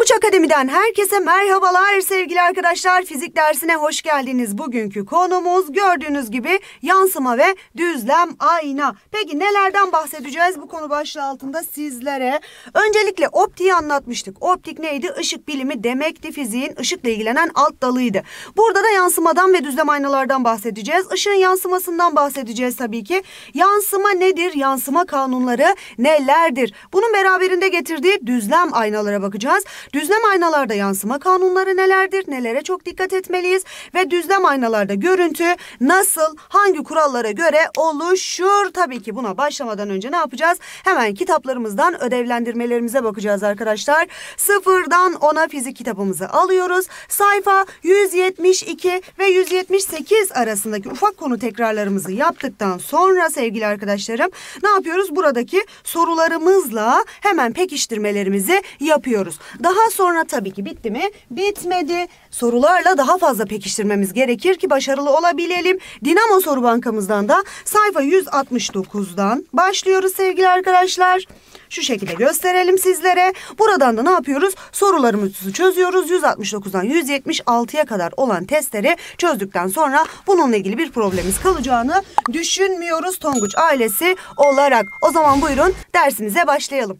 Tonguç Akademi'den herkese merhabalar sevgili arkadaşlar. Fizik dersine hoş geldiniz. Bugünkü konumuz gördüğünüz gibi yansıma ve düzlem ayna. Peki nelerden bahsedeceğiz bu konu başlığı altında sizlere? Öncelikle optiği anlatmıştık. Optik neydi? Işık bilimi demekti. Fiziğin ışıkla ilgilenen alt dalıydı. Burada da yansımadan ve düzlem aynalardan bahsedeceğiz. Işığın yansımasından bahsedeceğiz tabii ki. Yansıma nedir? Yansıma kanunları nelerdir? Bunun beraberinde getirdiği düzlem aynalara bakacağız. Düzlem aynalarda yansıma kanunları nelerdir? Nelere çok dikkat etmeliyiz? Ve düzlem aynalarda görüntü nasıl, hangi kurallara göre oluşur? Tabii ki buna başlamadan önce ne yapacağız? Hemen kitaplarımızdan ödevlendirmelerimize bakacağız arkadaşlar. 0'dan 10'a fizik kitabımızı alıyoruz. Sayfa 172 ve 178 arasındaki ufak konu tekrarlarımızı yaptıktan sonra sevgili arkadaşlarım ne yapıyoruz? Buradaki sorularımızla hemen pekiştirmelerimizi yapıyoruz. Daha sonra tabii ki bitti mi? Bitmedi. Sorularla daha fazla pekiştirmemiz gerekir ki başarılı olabilelim. Dinamo Soru Bankamızdan da sayfa 169'dan başlıyoruz sevgili arkadaşlar. Şu şekilde gösterelim sizlere. Buradan da ne yapıyoruz? Sorularımızı çözüyoruz. 169'dan 176'ya kadar olan testleri çözdükten sonra bununla ilgili bir problemimiz kalacağını düşünmüyoruz Tonguç ailesi olarak. O zaman buyurun dersimize başlayalım.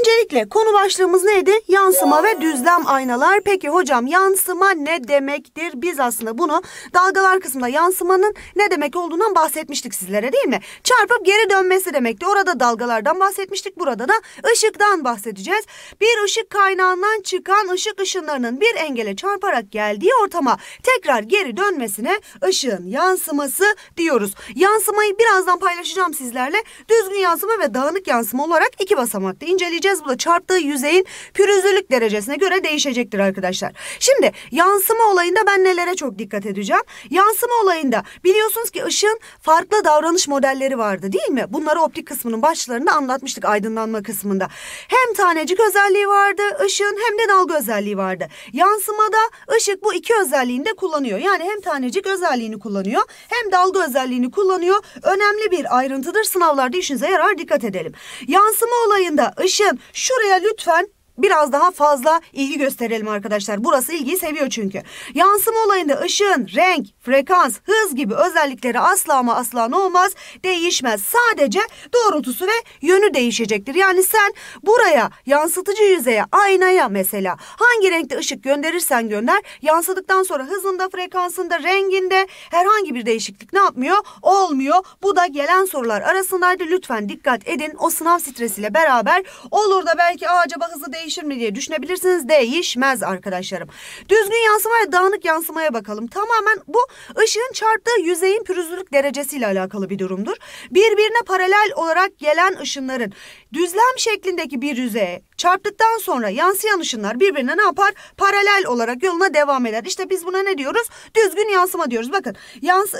Öncelikle konu başlığımız neydi? Yansıma ve düzlem aynalar. Peki hocam yansıma ne demektir? Biz aslında bunu dalgalar kısmında yansımanın ne demek olduğundan bahsetmiştik sizlere değil mi? Çarpıp geri dönmesi demekti. Orada dalgalardan bahsetmiştik. Burada da ışıktan bahsedeceğiz. Bir ışık kaynağından çıkan ışık ışınlarının bir engele çarparak geldiği ortama tekrar geri dönmesine ışığın yansıması diyoruz. Yansımayı birazdan paylaşacağım sizlerle. Düzgün yansıma ve dağınık yansıma olarak iki basamakta inceleyeceğiz. Bu da çarptığı yüzeyin pürüzlülük derecesine göre değişecektir arkadaşlar. Şimdi yansıma olayında ben nelere çok dikkat edeceğim? Yansıma olayında biliyorsunuz ki ışığın farklı davranış modelleri vardı değil mi? Bunları optik kısmının başlarında anlatmıştık aydınlanma kısmında. Hem tanecik özelliği vardı ışığın hem de dalga özelliği vardı. Yansımada ışık bu iki özelliğini de kullanıyor. Yani hem tanecik özelliğini kullanıyor hem dalga özelliğini kullanıyor. Önemli bir ayrıntıdır. Sınavlarda işinize yarar, dikkat edelim. Yansıma olayında ışığın şuraya lütfen biraz daha fazla ilgi gösterelim arkadaşlar. Burası ilgiyi seviyor çünkü. Yansıma olayında ışığın renk, frekans, hız gibi özellikleri asla ama asla ne olmaz? Değişmez. Sadece doğrultusu ve yönü değişecektir. Yani sen buraya yansıtıcı yüzeye, aynaya mesela hangi renkte ışık gönderirsen gönder, yansıdıktan sonra hızında, frekansında, renginde herhangi bir değişiklik ne yapmıyor? Olmuyor. Bu da gelen sorular arasındaydı. Lütfen dikkat edin. O sınav stresiyle beraber olur da belki acaba hızı değişir mi diye düşünebilirsiniz. Değişmez arkadaşlarım. Düzgün yansıma ve dağınık yansımaya bakalım. Tamamen bu ışığın çarptığı yüzeyin pürüzlülük derecesiyle alakalı bir durumdur. Birbirine paralel olarak gelen ışınların düzlem şeklindeki bir yüzeye çarptıktan sonra yansıyan ışınlar birbirine ne yapar? Paralel olarak yoluna devam eder. İşte biz buna ne diyoruz? Düzgün yansıma diyoruz. Bakın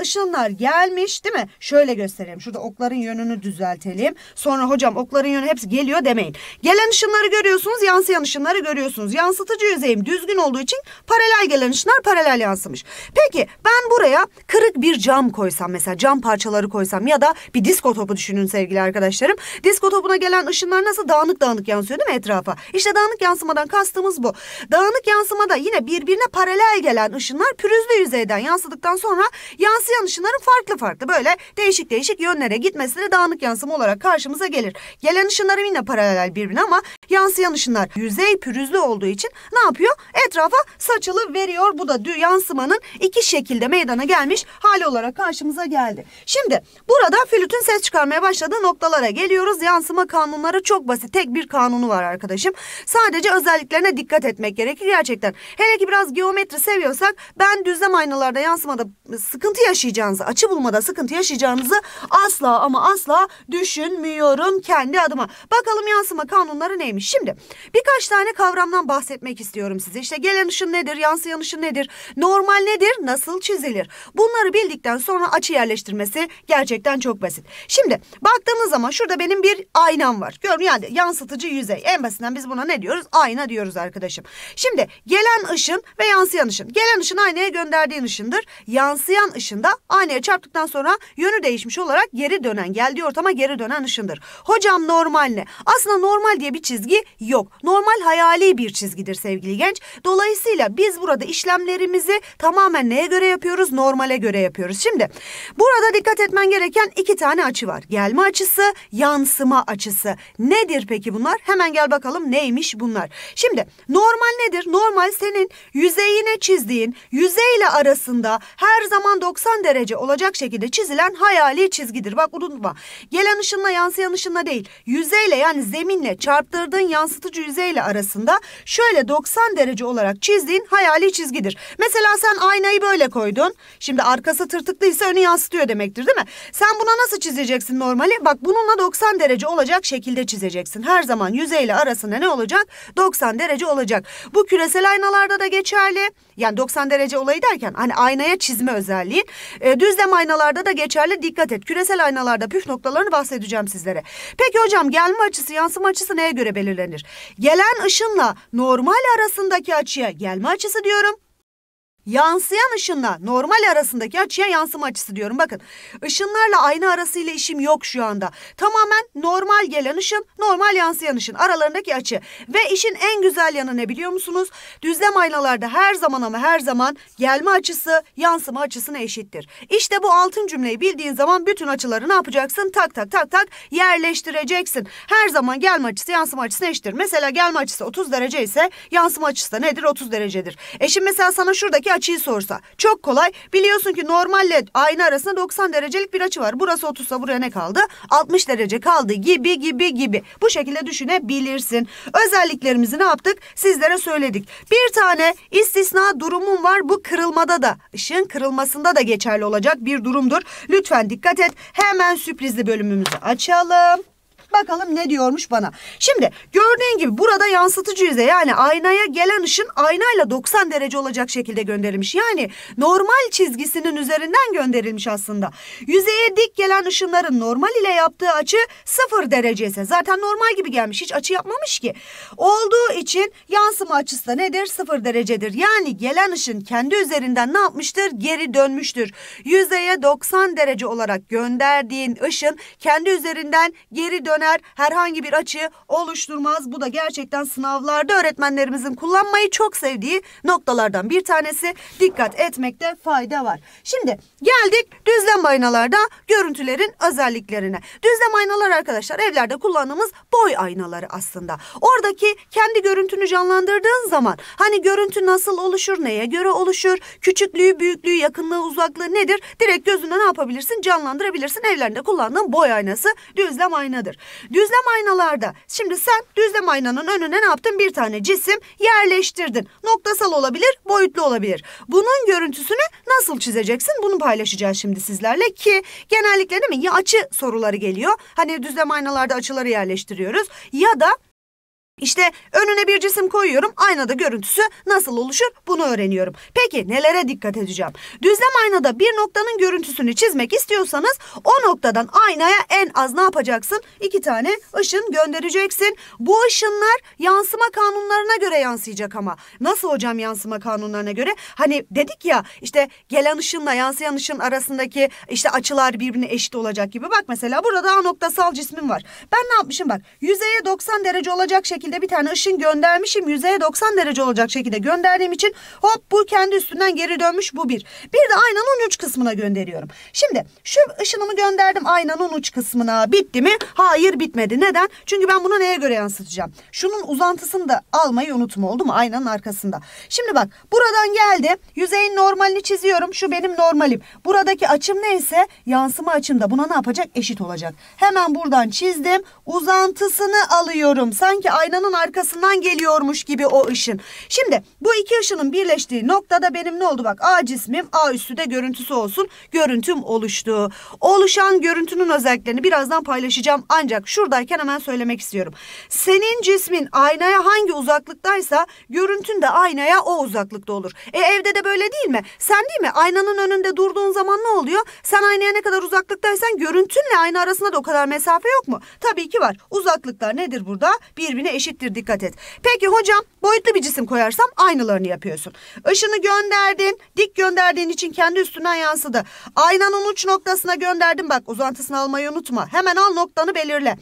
ışınlar gelmiş değil mi? Şöyle göstereyim. Şurada okların yönünü düzeltelim. Sonra hocam okların yönü hepsi geliyor demeyin. Gelen ışınları görüyorsunuz, yansıyan ışınları görüyorsunuz. Yansıtıcı yüzeyim düzgün olduğu için paralel gelen ışınlar paralel yansımış. Peki ben buraya kırık bir cam koysam mesela, cam parçaları koysam ya da bir disko topu düşünün sevgili arkadaşlarım. Disko topuna gelen ışınlar nasıl dağınık dağınık yansıyor değil mi etrafa? İşte dağınık yansımadan kastımız bu. Dağınık yansımada yine birbirine paralel gelen ışınlar pürüzlü yüzeyden yansıdıktan sonra yansıyan ışınların farklı böyle değişik yönlere gitmesine dağınık yansıma olarak karşımıza gelir. Gelen ışınların yine paralel birbirine ama yansıyan ışınlar yüzey pürüzlü olduğu için ne yapıyor? Etrafa saçılı veriyor. Bu da yansımanın iki şekilde meydana gelmiş hali olarak karşımıza geldi. Şimdi burada flütün ses çıkarmaya başladığı noktalara geliyoruz. Yansıma kanunları çok basit. Tek bir kanunu var arkadaşım. Sadece özelliklerine dikkat etmek gerekir gerçekten. Hele ki biraz geometri seviyorsak ben düzlem aynalarda yansımada sıkıntı yaşayacağınızı, açı bulmada sıkıntı yaşayacağınızı asla ama asla düşünmüyorum kendi adıma. Bakalım yansıma kanunları neymiş? Şimdi birkaç tane kavramdan bahsetmek istiyorum size. İşte gelen ışın nedir, yansıyan ışın nedir, normal nedir, nasıl çizilir? Bunları bildikten sonra açı yerleştirmesi gerçekten çok basit. Şimdi baktığınız zaman şurada benim bir aynam var. Görün yani yansıtıcı yüzey. En basitinden biz buna ne diyoruz? Ayna diyoruz arkadaşım. Şimdi gelen ışın ve yansıyan ışın. Gelen ışın aynaya gönderdiğin ışındır. Yansıyan ışın da aynaya çarptıktan sonra yönü değişmiş olarak geri dönen, geldiği ortama geri dönen ışındır. Hocam normal ne? Aslında normal diye bir çizgi yok. Normal hayali bir çizgidir sevgili genç. Dolayısıyla biz burada işlemlerimizi tamamen neye göre yapıyoruz? Normale göre yapıyoruz. Şimdi burada dikkat etmen gereken iki tane açı var. Gelme açısı, yansıma açısı. Nedir peki bunlar? Hemen gel bakalım neymiş bunlar. Şimdi normal nedir? Normal senin yüzeyine çizdiğin, yüzeyle arasında her zaman 90 derece olacak şekilde çizilen hayali çizgidir. Bak unutma. Gelen ışınla yansıyan ışınla değil. Yüzeyle yani zeminle çarptırdığın yansıtıcı yüzeyle arasında şöyle 90 derece olarak çizdiğin hayali çizgidir. Mesela sen aynayı böyle koydun. Şimdi arkası tırtıklıysa önü yansıtıyor demektir değil mi? Sen buna nasıl çizeceksin normali? Bak bununla 90 derece olacak şekilde çizeceksin. Her zaman yüzeyle arasında ne olacak? 90 derece olacak. Bu küresel aynalarda da geçerli. Yani 90 derece olayı derken hani aynaya çizme özelliği. Düzlem aynalarda da geçerli. Dikkat et. Küresel aynalarda püf noktalarını bahsedeceğim sizlere. Peki hocam gelme açısı, yansıma açısı neye göre belirlenir? Gelen ışınla normal arasındaki açıya gelme açısı diyorum. Yansıyan ışınla normal arasındaki açıya yansıma açısı diyorum. Bakın ışınlarla ayna arasıyla işim yok şu anda. Tamamen normal gelen ışın, normal yansıyan ışın aralarındaki açı. Ve işin en güzel yanı ne biliyor musunuz? Düzlem aynalarda her zaman ama her zaman gelme açısı yansıma açısına eşittir. İşte bu altın cümleyi bildiğin zaman bütün açıları ne yapacaksın? Tak tak tak tak yerleştireceksin. Her zaman gelme açısı yansıma açısına eşittir. Mesela gelme açısı 30 derece ise yansıma açısı da nedir? 30 derecedir. Şimdi mesela sana şuradaki açıyı sorsa. Çok kolay. Biliyorsun ki normalle ayna arasında 90 derecelik bir açı var. Burası 30'sa buraya ne kaldı? 60 derece kaldı gibi. Bu şekilde düşünebilirsin. Özelliklerimizi ne yaptık? Sizlere söyledik. Bir tane istisna durumum var. Bu kırılmada da, ışığın kırılmasında da geçerli olacak bir durumdur. Lütfen dikkat et. Hemen sürprizli bölümümüzü açalım. Bakalım ne diyormuş bana. Şimdi gördüğün gibi burada yansıtıcı yüzey yani aynaya gelen ışın aynayla 90 derece olacak şekilde gönderilmiş. Yani normal çizgisinin üzerinden gönderilmiş aslında. Yüzeye dik gelen ışınların normal ile yaptığı açı 0 derece ise zaten normal gibi gelmiş. Hiç açı yapmamış ki. Olduğu için yansıma açısı da nedir? 0 derecedir. Yani gelen ışın kendi üzerinden ne yapmıştır? Geri dönmüştür. Yüzeye 90 derece olarak gönderdiğin ışın kendi üzerinden geri döner. Herhangi bir açı oluşturmaz. Bu da gerçekten sınavlarda öğretmenlerimizin kullanmayı çok sevdiği noktalardan bir tanesi. Dikkat etmekte fayda var. Şimdi geldik düzlem aynalarda görüntülerin özelliklerine. Düzlem aynalar arkadaşlar evlerde kullandığımız boy aynaları aslında. Oradaki kendi görüntünü canlandırdığın zaman hani görüntü nasıl oluşur, neye göre oluşur, küçüklüğü, büyüklüğü, yakınlığı, uzaklığı nedir? Direkt gözünde ne yapabilirsin? Canlandırabilirsin. Evlerinde kullandığın boy aynası düzlem aynadır. Düzlem aynalarda şimdi sen düzlem aynanın önüne ne yaptın? Bir tane cisim yerleştirdin. Noktasal olabilir, boyutlu olabilir. Bunun görüntüsünü nasıl çizeceksin? Bunu paylaşacağız şimdi sizlerle ki genellikle değil mi? Ya açı soruları geliyor. Hani düzlem aynalarda açıları yerleştiriyoruz ya da İşte önüne bir cisim koyuyorum. Aynada görüntüsü nasıl oluşur? Bunu öğreniyorum. Peki nelere dikkat edeceğim? Düzlem aynada bir noktanın görüntüsünü çizmek istiyorsanız o noktadan aynaya en az ne yapacaksın? 2 tane ışın göndereceksin. Bu ışınlar yansıma kanunlarına göre yansıyacak ama. Nasıl hocam yansıma kanunlarına göre? Hani dedik ya işte gelen ışınla yansıyan ışın arasındaki işte açılar birbirine eşit olacak gibi. Bak mesela burada A noktasal cismim var. Ben ne yapmışım bak. Yüzeye 90 derece olacak şekilde bir tane ışın göndermişim. Yüzeye 90 derece olacak şekilde gönderdiğim için hop bu kendi üstünden geri dönmüş bu bir. Bir de aynanın uç kısmına gönderiyorum. Şimdi şu ışınımı gönderdim aynanın uç kısmına. Bitti mi? Hayır bitmedi. Neden? Çünkü ben bunu neye göre yansıtacağım? Şunun uzantısını da almayı unutma oldu mu? Aynanın arkasında. Şimdi bak buradan geldi. Yüzeyin normalini çiziyorum. Şu benim normalim. Buradaki açım neyse yansıma açım da buna ne yapacak? Eşit olacak. Hemen buradan çizdim. Uzantısını alıyorum. Sanki aynanın arkasından geliyormuş gibi o ışın. Şimdi bu iki ışının birleştiği noktada benim ne oldu? Bak A cismim, A üstü de görüntüsü olsun. Görüntüm oluştu. Oluşan görüntünün özelliklerini birazdan paylaşacağım. Ancak şuradayken hemen söylemek istiyorum. Senin cismin aynaya hangi uzaklıktaysa görüntün de aynaya o uzaklıkta olur. Evde de böyle değil mi? Sen değil mi? Aynanın önünde durduğun zaman ne oluyor? Sen aynaya ne kadar uzaklıktaysan görüntünle ayna arasında da o kadar mesafe yok mu? Tabii ki var. Uzaklıklar nedir burada? Birbirine eşit eşittir, dikkat et. Peki hocam, boyutlu bir cisim koyarsam aynılarını yapıyorsun. Işını gönderdin, dik gönderdiğin için kendi üstünden yansıdı. Aynanın uç noktasına gönderdin, bak uzantısını almayı unutma. Hemen al, noktanı belirle.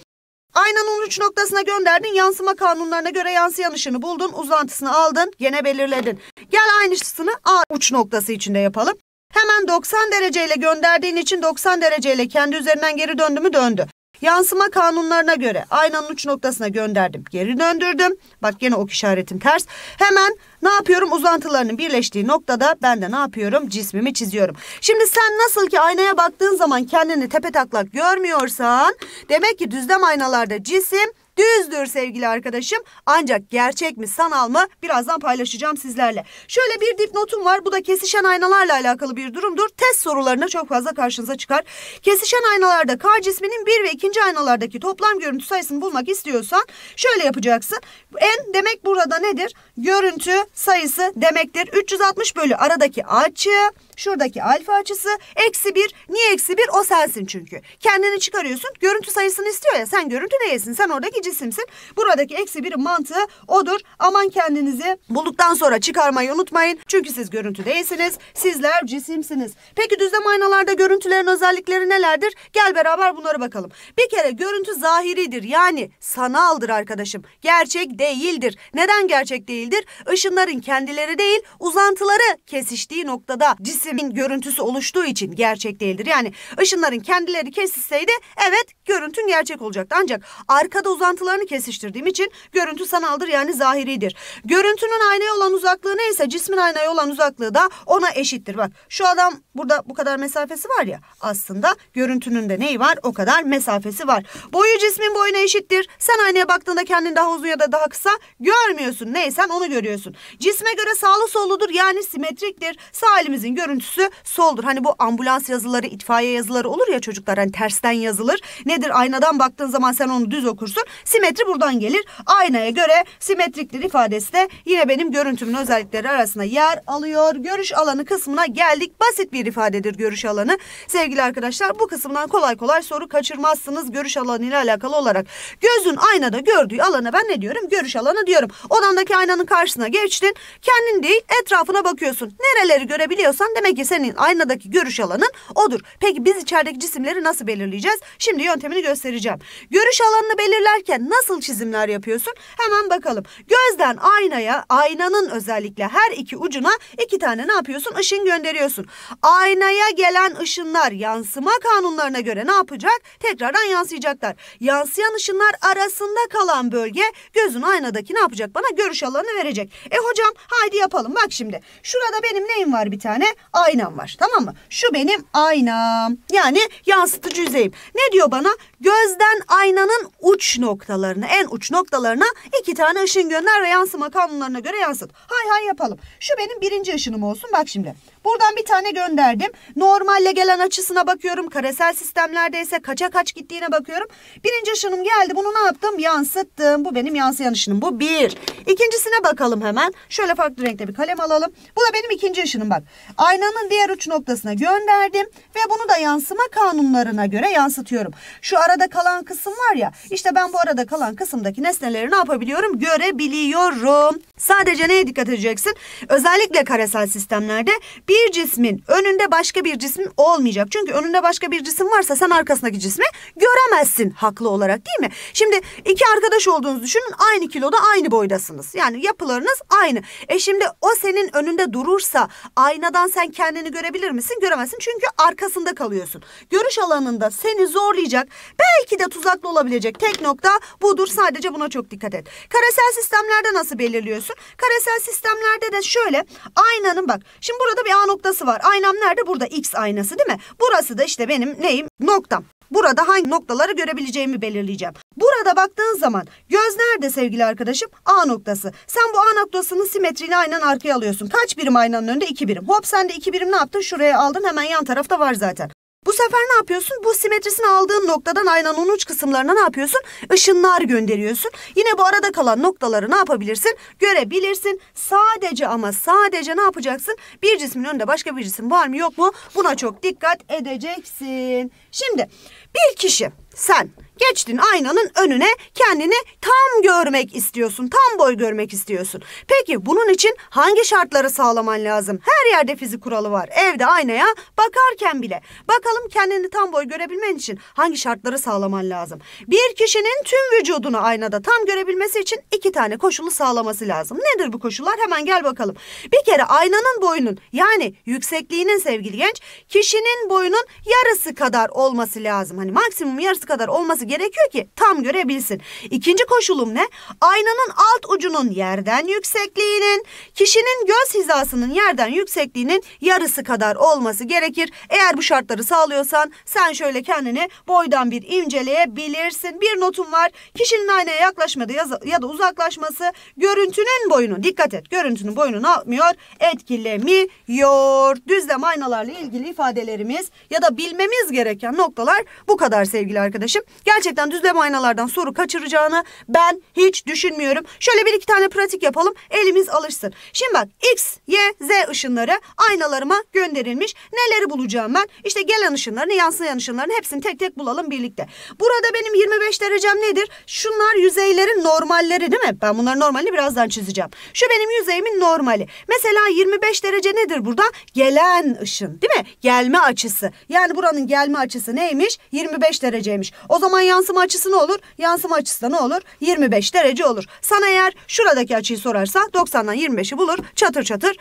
Aynanın uç noktasına gönderdin, yansıma kanunlarına göre yansıyan ışını buldun, uzantısını aldın, yine belirledin. Gel aynısını A uç noktası içinde yapalım. Hemen 90 dereceyle gönderdiğin için 90 dereceyle kendi üzerinden geri döndü mü? Döndü. Yansıma kanunlarına göre aynanın uç noktasına gönderdim, geri döndürdüm. Bak yine ok işaretim ters. Hemen ne yapıyorum? Uzantılarının birleştiği noktada ben de ne yapıyorum? Cismimi çiziyorum. Şimdi sen nasıl ki aynaya baktığın zaman kendini tepetaklak görmüyorsan, demek ki düzlem aynalarda cisim düzdür sevgili arkadaşım. Ancak gerçek mi sanal mı birazdan paylaşacağım sizlerle. Şöyle bir dipnotum var. Bu da kesişen aynalarla alakalı bir durumdur. Test sorularına çok fazla karşınıza çıkar. Kesişen aynalarda K cisminin 1 ve 2. aynalardaki toplam görüntü sayısını bulmak istiyorsan şöyle yapacaksın. N demek burada nedir? Görüntü sayısı demektir. 360 bölü aradaki açı, şuradaki alfa açısı, eksi 1. Niye eksi 1? O sensin çünkü. Kendini çıkarıyorsun. Görüntü sayısını istiyor ya. Sen görüntü değilsin. Sen oradaki cisimsin. Buradaki eksi 1'in mantığı odur. Aman kendinizi bulduktan sonra çıkarmayı unutmayın. Çünkü siz görüntü değilsiniz. Sizler cisimsiniz. Peki düzlem aynalarda görüntülerin özellikleri nelerdir? Gel beraber bunlara bakalım. Bir kere görüntü zahiridir. Yani sanaldır arkadaşım. Gerçek değildir. Neden gerçek değildir? Işınların kendileri değil, uzantıları kesiştiği noktada cisimin görüntüsü oluştuğu için gerçek değildir. Yani ışınların kendileri kesişseydi evet görüntün gerçek olacaktı. Ancak arkada uzantılarını kesiştirdiğim için görüntü sanaldır, yani zahiridir. Görüntünün aynaya olan uzaklığı neyse cismin aynaya olan uzaklığı da ona eşittir. Bak şu adam burada bu kadar mesafesi var ya, aslında görüntünün de neyi var? O kadar mesafesi var. Boyu cismin boyuna eşittir. Sen aynaya baktığında kendini daha uzun ya da daha kısa görmüyorsun. Neysen onu görüyorsun. Cisme göre sağlı solludur, yani simetriktir. Sağ elimizin görüntüsü soldur. Hani bu ambulans yazıları, itfaiye yazıları olur ya çocuklar, hani tersten yazılır. Nedir? Aynadan baktığın zaman sen onu düz okursun. Simetri buradan gelir. Aynaya göre simetriktir ifadesi de yine benim görüntümün özellikleri arasında yer alıyor. Görüş alanı kısmına geldik. Basit bir ifadedir görüş alanı. Sevgili arkadaşlar, bu kısımdan kolay kolay soru kaçırmazsınız görüş alanı ile alakalı olarak. Gözün aynada gördüğü alana ben ne diyorum? Görüş alanı diyorum. Odandaki aynanın karşısına geçtin. Kendin değil etrafına bakıyorsun. Nereleri görebiliyorsan demek ki senin aynadaki görüş alanın odur. Peki biz içerideki cisimleri nasıl belirleyeceğiz? Şimdi yöntemini göstereceğim. Görüş alanını belirlerken nasıl çizimler yapıyorsun? Hemen bakalım. Gözden aynaya, aynanın özellikle her iki ucuna iki tane ne yapıyorsun? Işın gönderiyorsun. Aynaya gelen ışınlar yansıma kanunlarına göre ne yapacak? Tekrardan yansıyacaklar. Yansıyan ışınlar arasında kalan bölge gözün aynadaki ne yapacak? Bana görüş alanını verecek. E hocam haydi yapalım. Bak şimdi. Şurada benim neyim var bir tane? Aynam var. Tamam mı? Şu benim aynam. Yani yansıtıcı yüzeyim. Ne diyor bana? Gözden aynanın uç noktalarına, en uç noktalarına iki tane ışın gönder ve yansıma kanunlarına göre yansıt. Hay hay yapalım. Şu benim birinci ışınım olsun. Bak şimdi. Buradan bir tane gönderdim. Normalle gelen açısına bakıyorum. Karesel sistemlerde ise kaça kaç gittiğine bakıyorum. Birinci ışınım geldi. Bunu ne yaptım? Yansıttım. Bu benim yansıyan ışınım. Bu bir. İkincisine bakalım hemen. Şöyle farklı renkte bir kalem alalım. Bu da benim ikinci ışınım bak. Aynanın diğer uç noktasına gönderdim. Ve bunu da yansıma kanunlarına göre yansıtıyorum. Şu arada kalan kısım var ya. İşte ben bu arada kalan kısımdaki nesneleri ne yapabiliyorum? Görebiliyorum. Sadece neye dikkat edeceksin? Özellikle karesel sistemlerde bir cismin önünde başka bir cismin olmayacak. Çünkü önünde başka bir cisim varsa sen arkasındaki cismi göremezsin haklı olarak, değil mi? Şimdi iki arkadaş olduğunuzu düşünün. Aynı kiloda aynı boydasınız. Yani yapılarınız aynı. E şimdi o senin önünde durursa aynadan sen kendini görebilir misin? Göremezsin. Çünkü arkasında kalıyorsun. Görüş alanında seni zorlayacak, belki de tuzaklı olabilecek tek nokta budur. Sadece buna çok dikkat et. Karesel sistemlerde nasıl belirliyorsun? Karesel sistemlerde de şöyle aynanın bak. Şimdi burada bir A noktası var. Aynam nerede? Burada X aynası değil mi? Burası da işte benim neyim? Noktam. Burada hangi noktaları görebileceğimi belirleyeceğim. Burada baktığın zaman göz nerede sevgili arkadaşım? A noktası. Sen bu A noktasının simetriğini aynen arkaya alıyorsun. Kaç birim aynanın önünde? 2 birim. Hop sen de 2 birim ne yaptın? Şuraya aldın. Hemen yan tarafta var zaten. Bu sefer ne yapıyorsun? Bu simetrisini aldığın noktadan aynanın uç kısımlarına ne yapıyorsun? Işınlar gönderiyorsun. Yine bu arada kalan noktaları ne yapabilirsin? Görebilirsin. Sadece ama sadece ne yapacaksın? Bir cismin önünde başka bir cisim var mı yok mu? Buna çok dikkat edeceksin. Şimdi bir kişi sen Geçtin aynanın önüne, kendini tam görmek istiyorsun. Tam boy görmek istiyorsun. Peki bunun için hangi şartları sağlaman lazım? Her yerde fizik kuralı var. Evde aynaya bakarken bile. Bakalım kendini tam boy görebilmen için hangi şartları sağlaman lazım? Bir kişinin tüm vücudunu aynada tam görebilmesi için 2 tane koşulu sağlaması lazım. Nedir bu koşullar? Hemen gel bakalım. Bir kere aynanın boyunun, yani yüksekliğinin sevgili genç, kişinin boyunun yarısı kadar olması lazım. Hani maksimum yarısı kadar olması gerekiyor ki tam görebilsin. İkinci koşulum ne? Aynanın alt ucunun yerden yüksekliğinin, kişinin göz hizasının yerden yüksekliğinin yarısı kadar olması gerekir. Eğer bu şartları sağlıyorsan sen şöyle kendini boydan bir inceleyebilirsin. Bir notum var. Kişinin aynaya yaklaşmadığı ya da uzaklaşması görüntünün boyunu, dikkat et, görüntünün boyunu ne yapmıyor? Etkilemiyor. Düzlem aynalarla ilgili ifadelerimiz ya da bilmemiz gereken noktalar bu kadar sevgili arkadaşım. Gerçekten düzlem aynalardan soru kaçıracağını ben hiç düşünmüyorum. Şöyle 1-2 tane pratik yapalım. Elimiz alışsın. Şimdi bak, X, Y, Z ışınları aynalarıma gönderilmiş. Neleri bulacağım ben? İşte gelen ışınlarını, yansıyan ışınlarını hepsini tek tek bulalım birlikte. Burada benim 25 derecem nedir? Şunlar yüzeylerin normalleri değil mi? Ben bunların normalini birazdan çizeceğim. Şu benim yüzeyimin normali. Mesela 25 derece nedir burada? Gelen ışın değil mi? Gelme açısı. Yani buranın gelme açısı neymiş? 25 dereceymiş. O zaman yansıma açısı ne olur? Yansıma açısı da ne olur? 25 derece olur. Sana eğer şuradaki açıyı sorarsa 90'dan 25'i bulur. Çatır çatır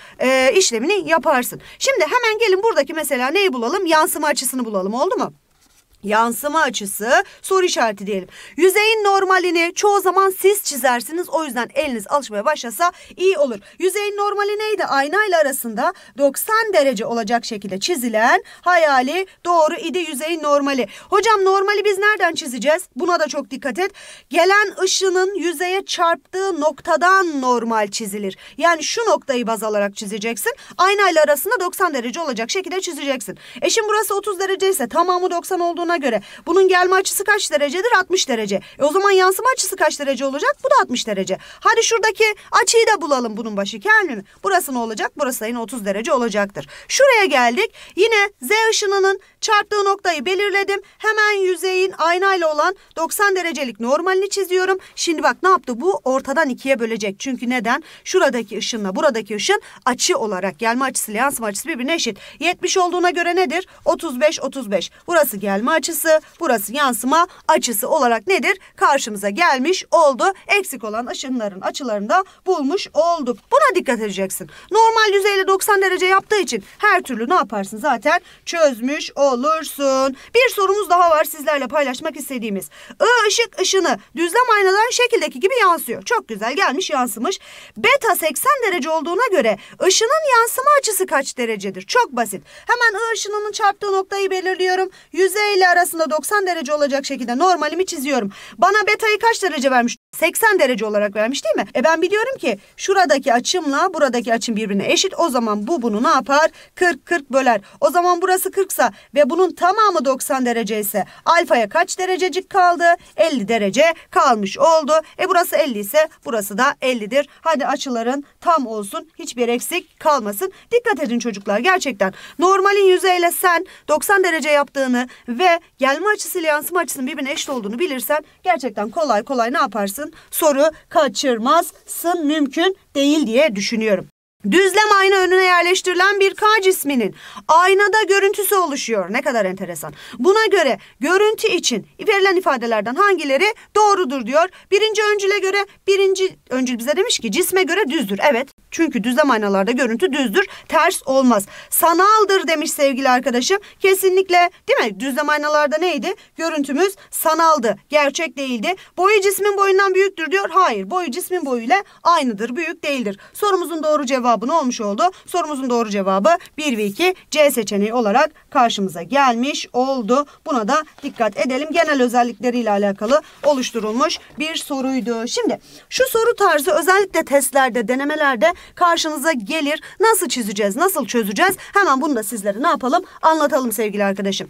işlemini yaparsın. Şimdi hemen gelin buradaki mesela neyi bulalım? Yansıma açısını bulalım, oldu mu? Yansıma açısı soru işareti diyelim. Yüzeyin normalini çoğu zaman siz çizersiniz. O yüzden eliniz alışmaya başlasa iyi olur. Yüzeyin normali neydi? Aynayla arasında 90 derece olacak şekilde çizilen hayali doğru idi yüzeyin normali. Hocam normali biz nereden çizeceğiz? Buna da çok dikkat et. Gelen ışının yüzeye çarptığı noktadan normal çizilir. Yani şu noktayı baz alarak çizeceksin. Aynayla arasında 90 derece olacak şekilde çizeceksin. Şimdi burası 30 derece ise tamamı 90 olduğunu göre bunun gelme açısı kaç derecedir? 60 derece. O zaman yansıma açısı kaç derece olacak? Bu da 60 derece. Hadi şuradaki açıyı da bulalım, bunun başı kendi mi? Burası ne olacak? Burası da yine 30 derece olacaktır. Şuraya geldik. Yine Z ışınının çarptığı noktayı belirledim. Hemen yüzeyin aynayla olan 90 derecelik normalini çiziyorum. Şimdi bak ne yaptı bu? Ortadan 2'ye bölecek. Çünkü neden? Şuradaki ışınla buradaki ışın açı olarak, gelme açısı ile yansıma açısı birbirine eşit. 70 olduğuna göre nedir? 35, 35. Burası gelme açısı, burası yansıma açısı olarak nedir? Karşımıza gelmiş oldu. Eksik olan ışınların açılarını da bulmuş olduk. Buna dikkat edeceksin. Normal yüzeyle 90 derece yaptığı için her türlü ne yaparsın zaten? Çözmüş olursun. Bir sorumuz daha var sizlerle paylaşmak istediğimiz. Işık ışını düzlem aynadan şekildeki gibi yansıyor. Çok güzel gelmiş, yansımış. Beta 80 derece olduğuna göre ışının yansıma açısı kaç derecedir? Çok basit. Hemen ışınının çarptığı noktayı belirliyorum. Yüzeyle arasında 90 derece olacak şekilde normalimi çiziyorum. Bana betayı kaç derece vermiş? 80 derece olarak vermiş değil mi? Ben biliyorum ki şuradaki açımla buradaki açım birbirine eşit. O zaman bu bunu ne yapar? 40-40 böler. O zaman burası 40 ise ve bunun tamamı 90 derece ise alfaya kaç derececik kaldı? 50 derece kalmış oldu. Burası 50 ise burası da 50'dir. Hadi açıların tam olsun. Hiçbir eksik kalmasın. Dikkat edin çocuklar, gerçekten. Normalin yüzeyle sen 90 derece yaptığını ve gelme açısıyla yansıma açısının birbirine eşit olduğunu bilirsen gerçekten kolay kolay ne yaparsın? Soru kaçırmazsın, mümkün değil diye düşünüyorum. Düzlem ayna önüne yerleştirilen bir K cisminin aynada görüntüsü oluşuyor. Ne kadar enteresan. Buna göre görüntü için verilen ifadelerden hangileri doğrudur diyor. Birinci öncüle göre, birinci öncül bize demiş ki cisme göre düzdür. Evet, çünkü düzlem aynalarda görüntü düzdür. Ters olmaz. Sanaldır demiş sevgili arkadaşım. Kesinlikle değil mi? Düzlem aynalarda neydi? Görüntümüz sanaldı. Gerçek değildi. Boyu cismin boyundan büyüktür diyor. Hayır, boyu cismin boyuyla aynıdır. Büyük değildir. Sorumuzun doğru cevabı ne olmuş oldu? Sorumuzun doğru cevabı 1 ve 2 C seçeneği olarak karşımıza gelmiş oldu. Buna da dikkat edelim. Genel özellikleriyle alakalı oluşturulmuş bir soruydu. Şimdi şu soru tarzı özellikle testlerde, denemelerde karşınıza gelir. Nasıl çizeceğiz? Nasıl çözeceğiz? Hemen bunu da sizlere ne yapalım? Anlatalım sevgili arkadaşım.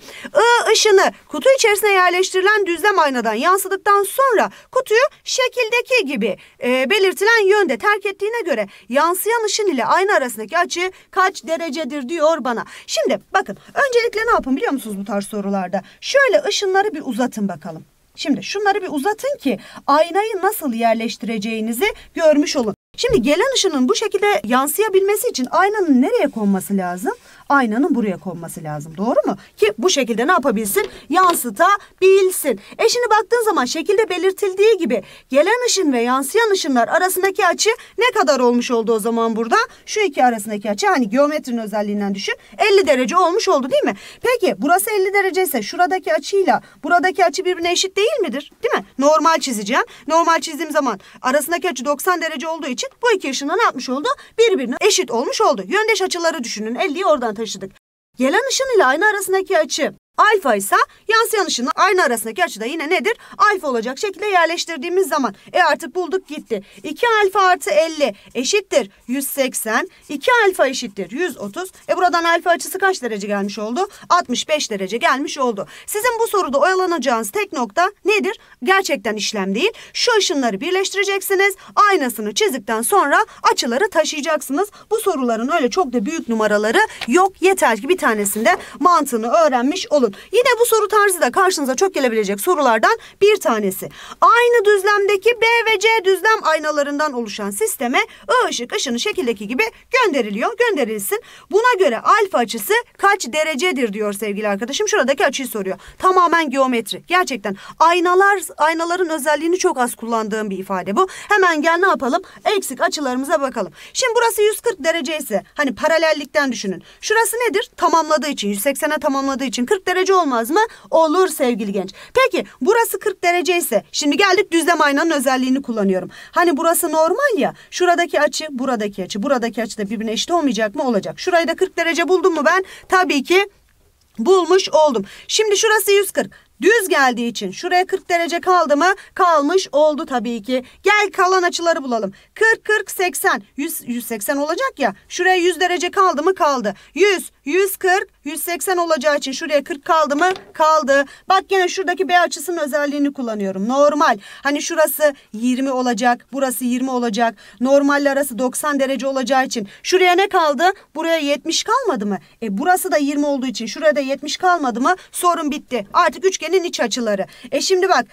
Işını kutu içerisine yerleştirilen düzlem aynadan yansıdıktan sonra kutuyu şekildeki gibi belirtilen yönde terk ettiğine göre yansıyan ışın ile ayna arasındaki açı kaç derecedir diyor bana. Şimdi bakın, öncelikle ne yapın biliyor musunuz bu tarz sorularda? Şöyle ışınları bir uzatın bakalım. Şimdi şunları bir uzatın ki aynayı nasıl yerleştireceğinizi görmüş olun. Şimdi gelen ışının bu şekilde yansıyabilmesi için aynanın nereye konması lazım? Aynanın buraya konması lazım. Doğru mu? Ki bu şekilde ne yapabilsin? Yansıtabilsin. E şimdi baktığın zaman şekilde belirtildiği gibi gelen ışın ve yansıyan ışınlar arasındaki açı ne kadar olmuş oldu o zaman burada? Şu iki arasındaki açı, hani geometrinin özelliğinden düşün, 50 derece olmuş oldu değil mi? Peki burası 50 derece ise şuradaki açıyla buradaki açı birbirine eşit değil midir? Değil mi? Normal çizeceğim. Normal çizdiğim zaman arasındaki açı 90 derece olduğu için bu iki ışınla ne yapmış oldu? Birbirine eşit olmuş oldu. Yöndeş açıları düşünün. 50'yi oradan taşıdık. Gelen ışın ile ayna arasındaki açı alfa ise yansıyan ışınla ayna arasındaki açı da yine nedir? Alfa olacak şekilde yerleştirdiğimiz zaman artık bulduk gitti. 2 alfa artı 50 eşittir 180. 2 alfa eşittir 130. Buradan alfa açısı kaç derece gelmiş oldu? 65 derece gelmiş oldu. Sizin bu soruda oyalanacağınız tek nokta nedir? Gerçekten işlem değil. Şu ışınları birleştireceksiniz. Aynasını çizdikten sonra açıları taşıyacaksınız. Bu soruların öyle çok da büyük numaraları yok. Yeter ki bir tanesinde mantığını öğrenmiş olun. Yine bu soru tarzı da karşınıza çok gelebilecek sorulardan bir tanesi. Aynı düzlemdeki B ve C düzlem aynalarından oluşan sisteme I ışık ışını şekildeki gibi gönderiliyor. Gönderilsin. Buna göre alfa açısı kaç derecedir diyor sevgili arkadaşım. Şuradaki açıyı soruyor. Tamamen geometri. Gerçekten aynaların özelliğini çok az kullandığım bir ifade bu. Hemen gel ne yapalım? Eksik açılarımıza bakalım. Şimdi burası 140 derece ise hani paralellikten düşünün. Şurası nedir? Tamamladığı için 180'e tamamladığı için 40 derece olmaz mı? Olur sevgili genç. Peki burası 40 derece ise şimdi geldik düzlem aynanın özelliğini kullanıyorum. Hani burası normal ya, şuradaki açı, buradaki açı, buradaki açı da birbirine eşit olmayacak mı? Olacak. Şurayı da 40 derece buldum mu ben? Tabii ki bulmuş oldum. Şimdi şurası 140. Düz geldiği için şuraya 40 derece kaldı mı? Kalmış oldu tabii ki. Gel kalan açıları bulalım. 40, 40, 80. 100, 180 olacak ya. Şuraya 100 derece kaldı mı? Kaldı. 100, 140, 180 olacağı için şuraya 40 kaldı mı? Kaldı. Bak yine şuradaki B açısının özelliğini kullanıyorum. Normal. Hani şurası 20 olacak. Burası 20 olacak. Normalle arası 90 derece olacağı için. Şuraya ne kaldı? Buraya 70 kalmadı mı? Burası da 20 olduğu için şuraya da 70 kalmadı mı? Sorun bitti. Artık üçgen iç açıları. Şimdi bak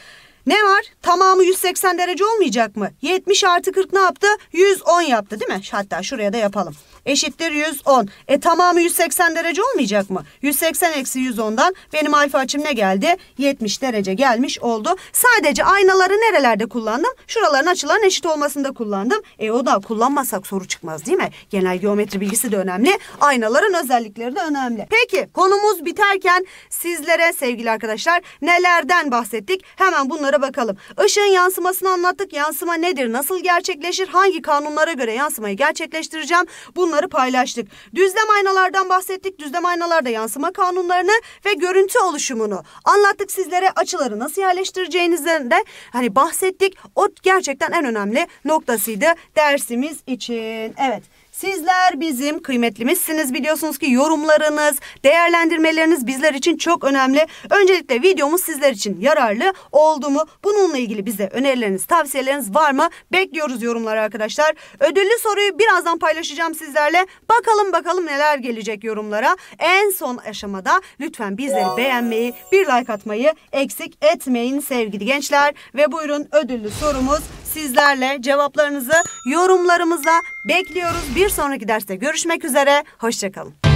ne var? Tamamı 180 derece olmayacak mı? 70 artı 40 ne yaptı? 110 yaptı değil mi? Hatta şuraya da yapalım. Eşittir 110. Tamamı 180 derece olmayacak mı? 180 eksi 110'dan benim alfa açım ne geldi? 70 derece gelmiş oldu. Sadece aynaları nerelerde kullandım? Şuraların açıların eşit olmasında kullandım. O da kullanmasak soru çıkmaz değil mi? Genel geometri bilgisi de önemli. Aynaların özellikleri de önemli. Peki konumuz biterken sizlere sevgili arkadaşlar nelerden bahsettik? Hemen bunlara bakalım. Işığın yansımasını anlattık. Yansıma nedir? Nasıl gerçekleşir? Hangi kanunlara göre yansımayı gerçekleştireceğim? Bunları paylaştık. Düzlem aynalardan bahsettik. Düzlem aynalarda yansıma kanunlarını ve görüntü oluşumunu anlattık sizlere. Açıları nasıl yerleştireceğinizden de hani bahsettik. O gerçekten en önemli noktasıydı dersimiz için. Evet. Sizler bizim kıymetlimizsiniz. Biliyorsunuz ki yorumlarınız, değerlendirmeleriniz bizler için çok önemli. Öncelikle videomuz sizler için yararlı oldu mu? Bununla ilgili bize önerileriniz, tavsiyeleriniz var mı? Bekliyoruz yorumları arkadaşlar. Ödüllü soruyu birazdan paylaşacağım sizlerle. Bakalım neler gelecek yorumlara. En son aşamada lütfen bizleri beğenmeyi, bir like atmayı eksik etmeyin sevgili gençler. Ve buyurun ödüllü sorumuz sizlerle. Cevaplarınızı yorumlarımıza bekliyoruz. Bir sonraki derste görüşmek üzere. Hoşça kalın.